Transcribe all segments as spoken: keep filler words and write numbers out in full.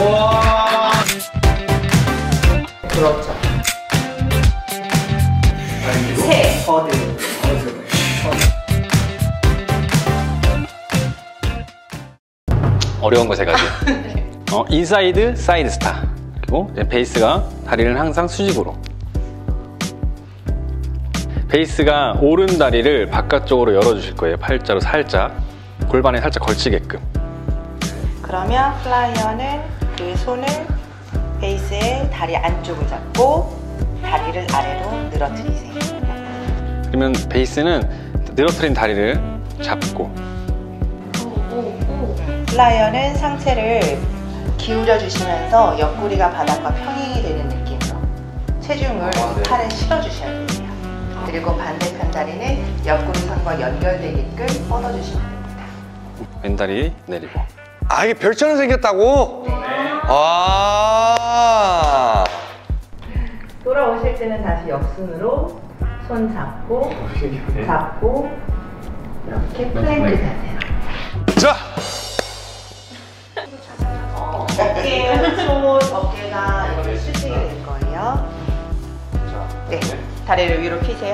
와. 그렇죠. 세 버드. 어려운 거 세 가지. 어, 인사이드, 사이드 스타. 그리고 이제 베이스가 다리는 항상 수직으로. 베이스가 오른 다리를 바깥쪽으로 열어주실 거예요. 팔자로 살짝. 골반에 살짝 걸치게끔. 그러면 플라이어는 그 손을 베이스의 다리 안쪽을 잡고 다리를 아래로 늘어뜨리세요. 그러면 베이스는 늘어뜨린 다리를 잡고. 플라이어는 상체를 기울여 주시면서 옆구리가 바닥과 평행이 되는 느낌으로 체중을 아, 네. 팔에 실어 주셔야 됩니다. 그리고 반대편 다리는 옆구리선과 연결되게끔 뻗어 주시면 됩니다. 왼다리 내리고. 아, 이게 별처럼 생겼다고? 네. 아. 돌아오실 때는 다시 역순으로 손 잡고 잡고 이렇게 플랭크 자세요. 자. 어깨, 손, 어깨가 이렇게 수직이 될 거예요. 네, 다리를 위로 펴세요.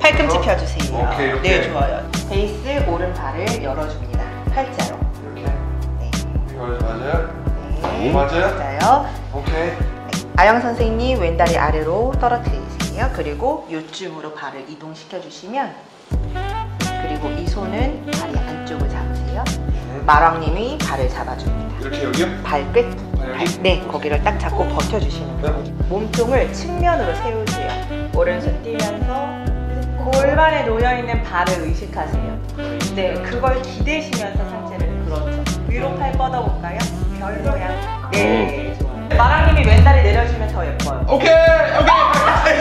팔꿈치 펴주세요. 오케이, 오케이. 네, 좋아요. 베이스 오른발을 열어줍니다. 팔자로. 이렇게? 네. 맞아요? 네. 맞아요? 맞아요. 오케이. 아영 선생님 왼다리 아래로 떨어뜨리세요. 그리고 요쯤으로 발을 이동시켜주시면, 그리고 이 손은 다리 안쪽을 잡으세요. 마왕님이 발을 잡아줍니다. 이렇게 여기요? 발끝? 발, 네, 거기를 딱 잡고 버텨주시는 거예요. 몸통을 측면으로 세우세요. 오른손 띄면서 골반에 놓여있는 발을 의식하세요. 네, 그걸 기대시면서 상체를. 그렇죠. 위로 팔 뻗어볼까요? 별 모양. 네, 좋아요. 마왕님이 왼다리 내려주면 더 예뻐요. 오케이! 오케이!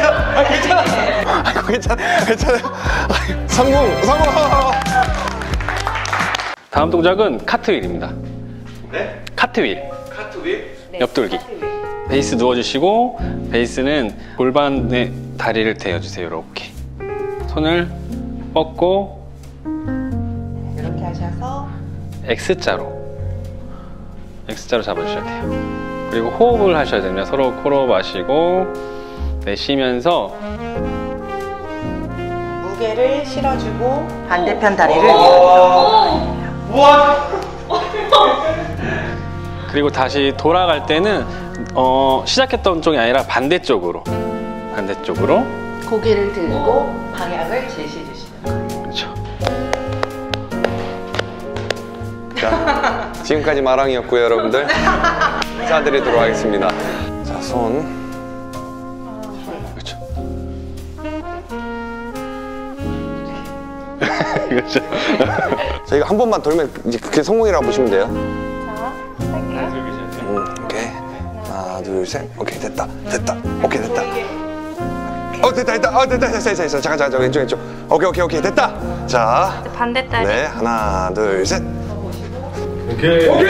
아, 괜찮아! 아, 괜찮아! 괜찮아! 아, 성공! 성공! 다음 동작은 카트윌입니다. 네? 카트윌. 카트윌? 네, 옆돌기. 카트윌. 베이스 누워주시고, 베이스는 골반에 다리를 대어주세요. 이렇게. 손을 뻗고. 이렇게 하셔서. X자로. X자로 잡아주셔야 돼요. 그리고 호흡을 하셔야 됩니다. 서로 코로 마시고, 내쉬면서. 무게를 실어주고, 반대편 다리를 밀어주세요. 우와! 그리고 다시 돌아갈 때는 어, 시작했던 쪽이 아니라 반대쪽으로 반대쪽으로 고개를 들고 방향을 제시해 주시는 거예요. 그렇죠. 자, 지금까지 마랑이었고요, 여러분들. 인사드리도록 하겠습니다. 자, 손. 그렇죠. 그렇죠. 자, 이거 한 번만 돌면 이제 그게 성공이라고 보시면 돼요. 자, 할게요. 음, 오케이. 하나, 둘, 셋. 오케이, 됐다. 됐다. 오케이, 됐다. 어, 됐다, 됐다. 어, 됐다, 됐어, 됐어, 됐어. 잠깐, 잠깐, 왼쪽, 왼쪽. 오케이, 오케이, 오케이, 됐다. 자, 반대 다리. 네, 하나, 둘, 셋. 오케이. 오케이. 오케이.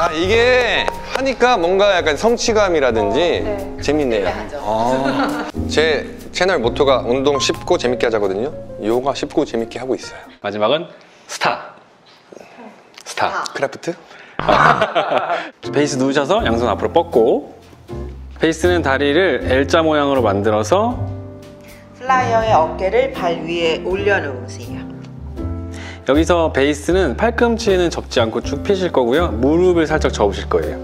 아, 이게 하니까 뭔가 약간 성취감이라든지 네. 재밌네요. 아, 제 채널 모토가 운동 쉽고 재밌게 하자거든요. 요가 쉽고 재밌게 하고 있어요. 마지막은 스타. 스타. 스타. 크래프트? 베이스 누우셔서 양손 앞으로 뻗고, 베이스는 다리를 L자 모양으로 만들어서 플라이어의 어깨를 발 위에 올려놓으세요. 여기서 베이스는 팔꿈치는 접지 않고 쭉 펴실 거고요. 무릎을 살짝 접으실 거예요.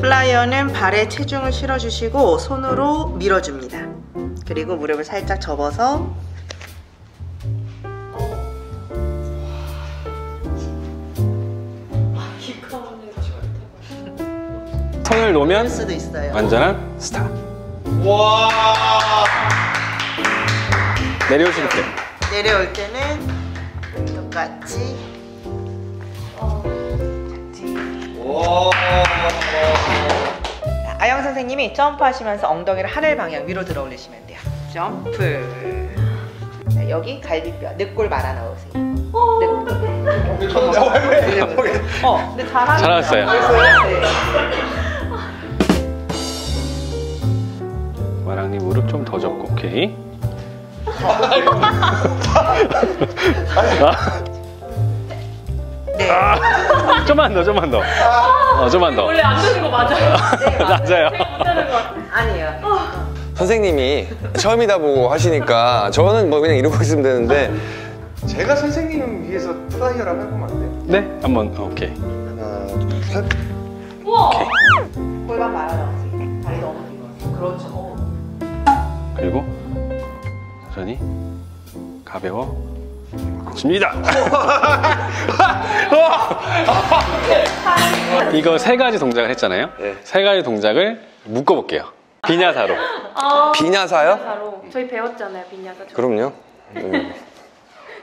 플라이어는 발에 체중을 실어주시고 손으로 밀어줍니다. 그리고 무릎을 살짝 접어서 손을 놓으면 수도 있어요. 완전한 스타. 와. 내려오실 때. 내려올 때는 똑같이. 작지. 와. 아영 선생님이 점프하시면서 엉덩이를 하늘 방향 위로 들어 올리시면 돼요. 점프. 자, 여기 갈비뼈, 늑골 말아 넣으세요. 늑골. 어, 어, 근데 잘하셨어요. 잘하셨어요. 마랑님 무릎 좀 더 접고. 오케이. 네, 아, 좀만 더, 좀만 더. 아, 어, 좀만 더. 원래 안 되는 거 맞아요? 네, 맞아요. 제가 못하는 거 아니에요. 어. 선생님이 처음이다 보고 하시니까 저는 뭐 그냥 이러고 있으면 되는데 제가 선생님 위해서 트라이어를 해보면 안 돼요? 네, 한번 오케이. 하나, 둘, 셋. 우와. 골반 말아요. 다리 넘어지고. 그렇죠. 그리고 천천히 가벼워. 줍니다. 이거 세 가지 동작을 했잖아요. 네. 세 가지 동작을 묶어볼게요. 비냐사로. 아, 비냐사요? 비냐사로. 저희 배웠잖아요, 비냐사. 그럼요. 음.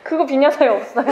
그거 비냐사에 없어요.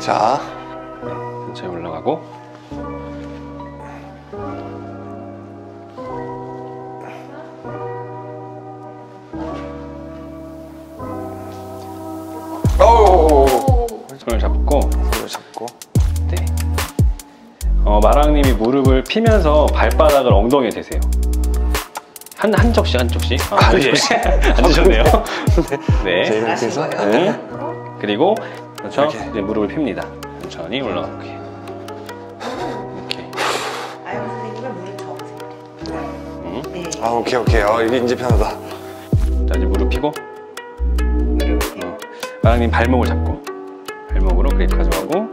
자, 천천히 올라가고 손을 잡고 손을 잡고 네. 어, 마랑님이 무릎을 피면서 발바닥을 엉덩이에 대세요. 한, 한쪽씩 한쪽씩 아, 아, 예. 앉으셨네요. 네, 네. 이렇게 해서 응. 그리고 그렇죠? 이렇게. 이제 무릎을 핍니다. 천천히 올라가게. 오케이. 아유, 선생님은 무릎 접으세요. 응? 네. 아, 오케이, 오케이. 어, 이게 이제 편하다. 자, 이제 무릎 피고. 어. 마랑님 발목을 잡고. 발목으로 그립 가져가고.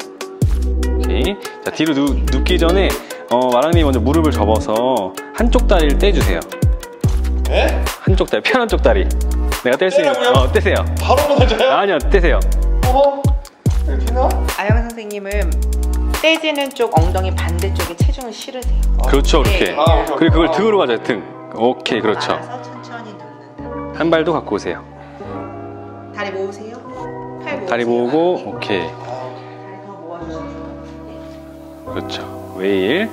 오케이. 자, 뒤로 누, 눕기 전에, 어, 마랑님 먼저 무릎을 접어서 한쪽 다리를 떼주세요. 네? 한쪽 다리, 편한 쪽 다리. 내가 뗄 수 있는. 어, 떼세요. 바로 무너져요? 아니요, 떼세요. 어? 아영 선생님은 떼지는 쪽 엉덩이 반대쪽에 체중을 실으세요. 그렇죠, 이렇게. 아, 그리고 그걸 등으로 가져요, 등. 오케이, 그렇죠. 천천히 누른다. 한 발도 갖고 오세요. 다리 모으세요. 팔 모으세요. 다리 모으고, 네. 오케이. 다리 더 모아주세요. 네. 그렇죠. 웨일.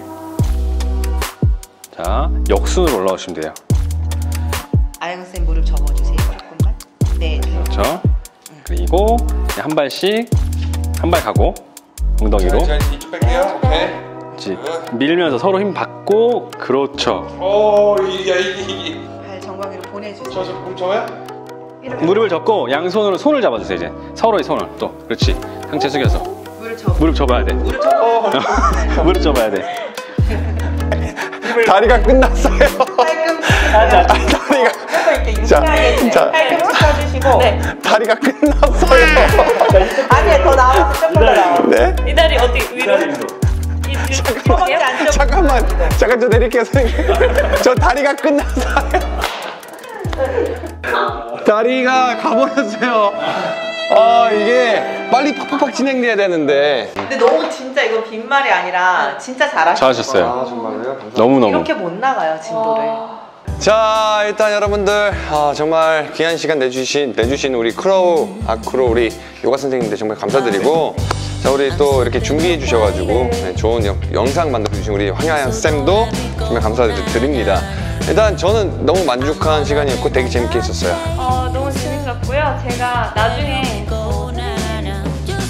자, 역순으로 올라오시면 돼요. 아영 선생님 무릎 접어주세요, 조금만. 네. 그렇죠. 그리고 한 발씩 한 발 가고 엉덩이로 밀면서 서로 힘 받고 그렇죠. 오, 이야, 이게 발 정강이로 보내주세요. 저, 저, 그럼 저야? 무릎을 접고 양손으로 손을 잡아주세요. 이제 서로의 손을 또 그렇지. 상체 숙여서 무릎 접어. 무릎 접어야 돼. 무릎 접어. 무릎 접어야 돼. 다리가 끝났어요. 자, 다리가. 자, 자, 펴주시고. 네. 다리가 끝났어요. 아니야, 더 나와서 조금 더 나와. 네? 이 다리 어디 위로? 잠깐만, 잠깐만, 잠깐 저 내릴게요, 선생님. 저 다리가 끝났어요. 다리가 가버렸어요. 아, 이게 빨리 팍팍팍 진행돼야 되는데. 근데 너무 진짜 이건 빈말이 아니라 진짜 잘하셨어요. 아, 정말요? 너무너무. 이렇게 못 나가요, 진도를. 아... 자, 일단 여러분들 어, 정말 귀한 시간 내주신 내주신 우리 크로우 아크로 우리 요가 선생님들 정말 감사드리고, 자, 우리 또 이렇게 준비해 주셔가지고 네, 좋은 여, 영상 만들어 주신 우리 황아영 쌤도 정말 감사드립니다. 일단 저는 너무 만족한 시간이었고 되게 재밌게 했었어요. 어, 너무 재밌었고요. 제가 나중에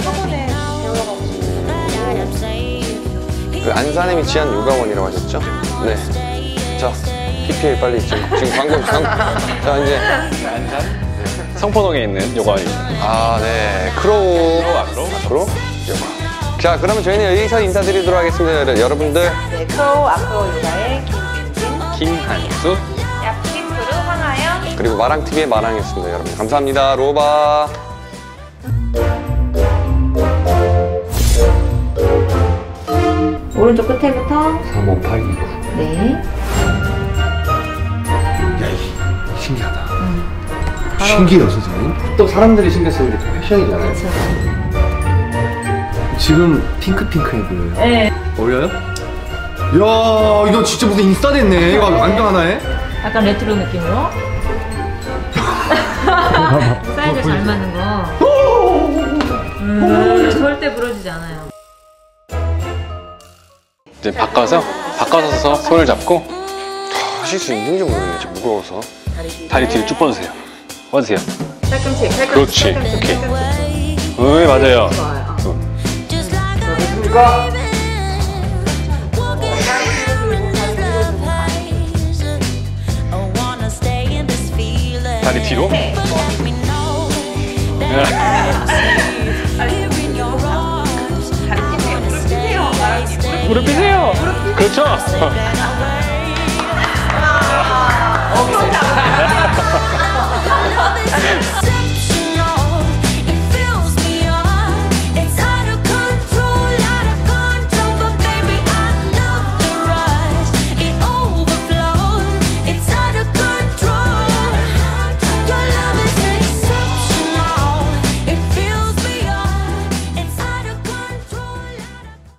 학원에 배우러 가고 싶어요. 그 안산에 위치한 요가원이라고 하셨죠? 네. 자, 피피엘 빨리 지금, 지금 광고, 광고. 자, 이제 성포동에 있는 요가원입니다. 아, 네. 크로우 아크로 아크로 요가. 자, 그러면 저희는 여기서 인사드리도록 하겠습니다, 여러분들. 네, 크로우 아크로 요가의 김 김한수, 약식으로 황아영. 그리고 마랑티비의 마랑이었습니다. 여러분 감사합니다. 로바. 오른쪽 끝에부터 삼, 오, 팔, 이, 구. 네. 야, 이 신기하다. 응. 신기해요, 선생님. 또 사람들이 신경 쓰는 게 패션이잖아요. 그쵸. 지금 핑크핑크해 보여요. 네. 어울려요? 이야, 이거 진짜 무슨 인싸 됐네. 이거 완전 하나에. 약간 레트로 느낌으로. 사이즈 잘 맞는 거. 음, 절대 부러지지 않아요. 이제 바꿔서 바꿔서 손을 잡고 하실 수 있는지 모르겠네. 지금 무거워서 다리 뒤로 쭉 뻗으세요. 뻗으세요. 팔꿈치, 팔꿈치. 그렇지. 팔꿈치, 오케이. 네, 맞아요. 좋아요. 됐습니까? 다리 뒤로. 무릎 펴세요. 그렇죠.